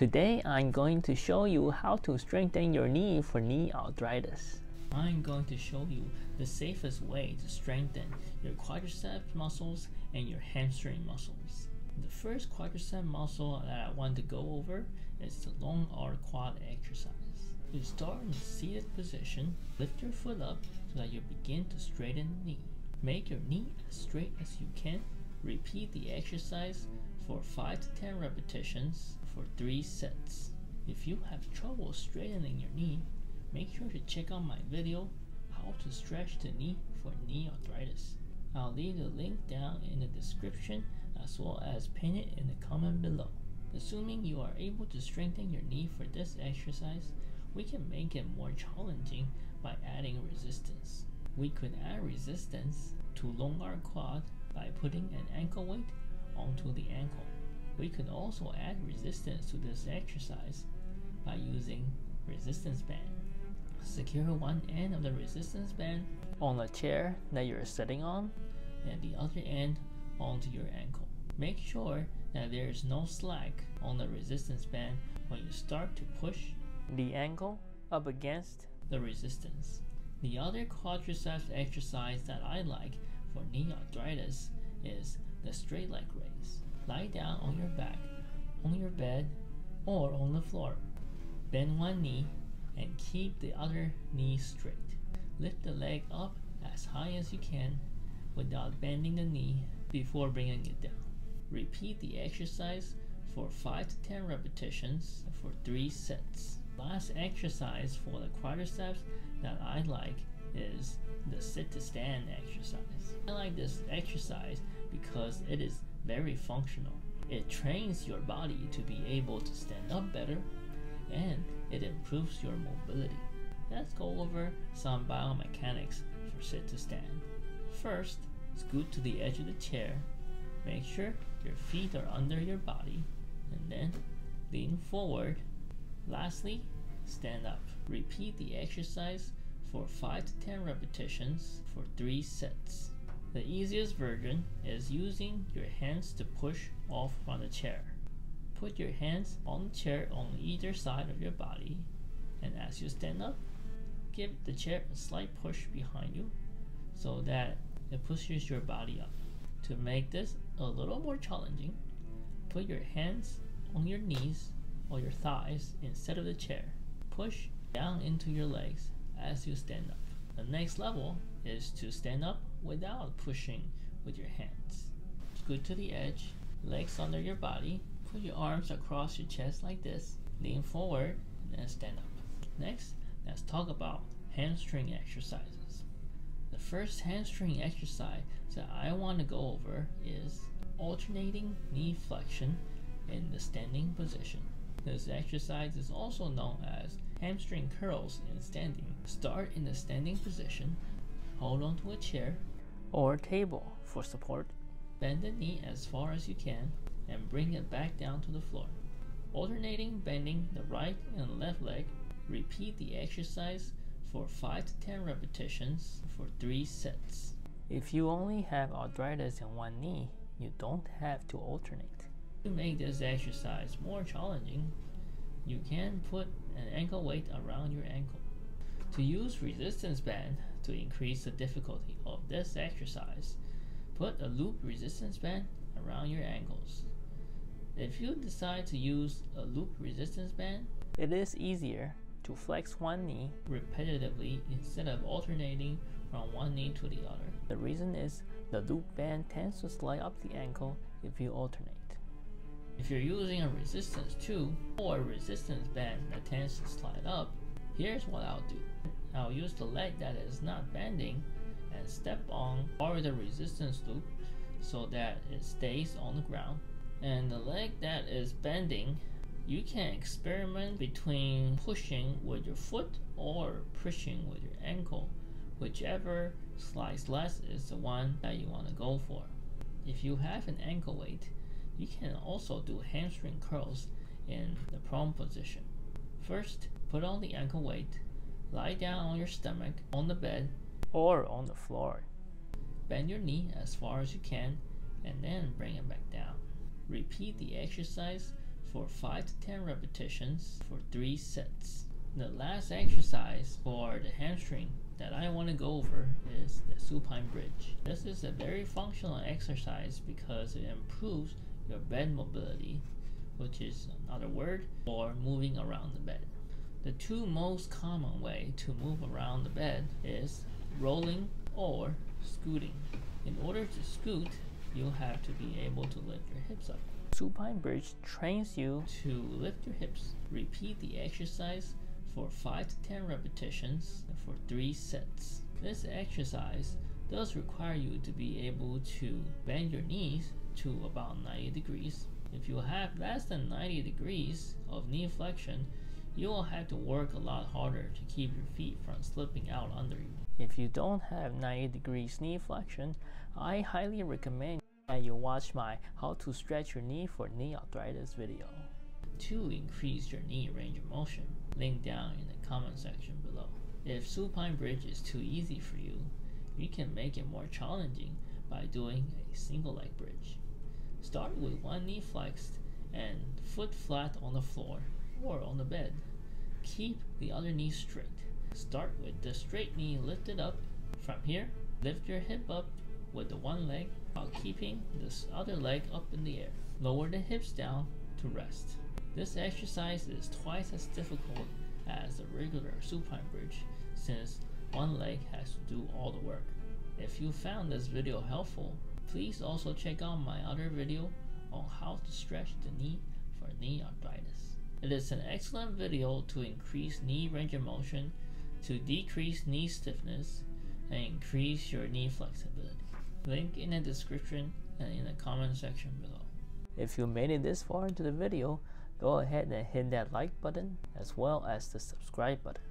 Today I'm going to show you how to strengthen your knee for knee arthritis. I'm going to show you the safest way to strengthen your quadriceps muscles and your hamstring muscles. The first quadricep muscle that I want to go over is the long R quad exercise. You start in a seated position, lift your foot up so that you begin to straighten the knee. Make your knee as straight as you can. Repeat the exercise for 5 to 10 repetitions for 3 sets. If you have trouble straightening your knee, make sure to check out my video, How to Stretch the Knee for Knee Arthritis. I'll leave the link down in the description as well as pin it in the comment below. Assuming you are able to strengthen your knee for this exercise, we can make it more challenging by adding resistance. We could add resistance to lumbar quad by putting an ankle weight onto the ankle. We could also add resistance to this exercise by using resistance band. Secure one end of the resistance band on the chair that you're sitting on and the other end onto your ankle. Make sure that there is no slack on the resistance band when you start to push the ankle up against the resistance. The other quadriceps exercise that I like for knee arthritis is the straight leg raise. Lie down on your back, on your bed, or on the floor. Bend one knee and keep the other knee straight. Lift the leg up as high as you can without bending the knee before bringing it down. Repeat the exercise for 5 to 10 repetitions for 3 sets. Last exercise for the quadriceps that I like is the sit to stand exercise. I like this exercise because it is very functional. It trains your body to be able to stand up better and it improves your mobility. Let's go over some biomechanics for sit to stand. First, scoot to the edge of the chair. Make sure your feet are under your body and then lean forward. Lastly, stand up. Repeat the exercise for 5 to 10 repetitions for 3 sets. The easiest version is using your hands to push off from the chair. Put your hands on the chair on either side of your body, and as you stand up, give the chair a slight push behind you so that it pushes your body up. To make this a little more challenging, put your hands on your knees or your thighs instead of the chair. Push down into your legs as you stand up. The next level is to stand up without pushing with your hands. Scoot to the edge, legs under your body, put your arms across your chest like this, lean forward and then stand up. Next, let's talk about hamstring exercises. The first hamstring exercise that I want to go over is alternating knee flexion in the standing position. This exercise is also known as hamstring curls in standing. Start in the standing position, hold onto a chair or table for support. Bend the knee as far as you can and bring it back down to the floor. Alternating bending the right and left leg, repeat the exercise for 5 to 10 repetitions for 3 sets. If you only have arthritis in one knee, you don't have to alternate. To make this exercise more challenging, you can put an ankle weight around your ankle. To use resistance band to increase the difficulty of this exercise, put a loop resistance band around your ankles. If you decide to use a loop resistance band, it is easier to flex one knee repetitively instead of alternating from one knee to the other. The reason is the loop band tends to slide up the ankle if you alternate. If you're using a resistance tube or a resistance band that tends to slide up, here's what I'll do. I'll use the leg that is not bending and step on or the resistance loop so that it stays on the ground. And the leg that is bending, you can experiment between pushing with your foot or pushing with your ankle. Whichever slides less is the one that you want to go for. If you have an ankle weight, you can also do hamstring curls in the prone position. First, put on the ankle weight, lie down on your stomach, on the bed, or on the floor. Bend your knee as far as you can, and then bring it back down. Repeat the exercise for 5 to 10 repetitions for 3 sets. The last exercise for the hamstring that I want to go over is the supine bridge. This is a very functional exercise because it improves your bed mobility, which is another word for moving around the bed. The two most common way to move around the bed is rolling or scooting. In order to scoot, you'll have to be able to lift your hips up. Supine bridge trains you to lift your hips. Repeat the exercise for 5 to 10 repetitions for 3 sets. This exercise does require you to be able to bend your knees to about 90 degrees. If you have less than 90 degrees of knee flexion, you will have to work a lot harder to keep your feet from slipping out under you. If you don't have 90 degrees knee flexion, I highly recommend that you watch my How to Stretch Your Knee for Knee Arthritis video. To increase your knee range of motion, link down in the comment section below. If supine bridge is too easy for you, you can make it more challenging by doing a single leg bridge. Start with one knee flexed and foot flat on the floor or on the bed. Keep the other knee straight. Start with the straight knee lifted up. From here, lift your hip up with the one leg while keeping this other leg up in the air. Lower the hips down to rest. This exercise is twice as difficult as the regular supine bridge since one leg has to do all the work. If you found this video helpful, please also check out my other video on how to stretch the knee for knee arthritis. It is an excellent video to increase knee range of motion, to decrease knee stiffness, and increase your knee flexibility. Link in the description and in the comment section below. If you made it this far into the video, go ahead and hit that like button as well as the subscribe button.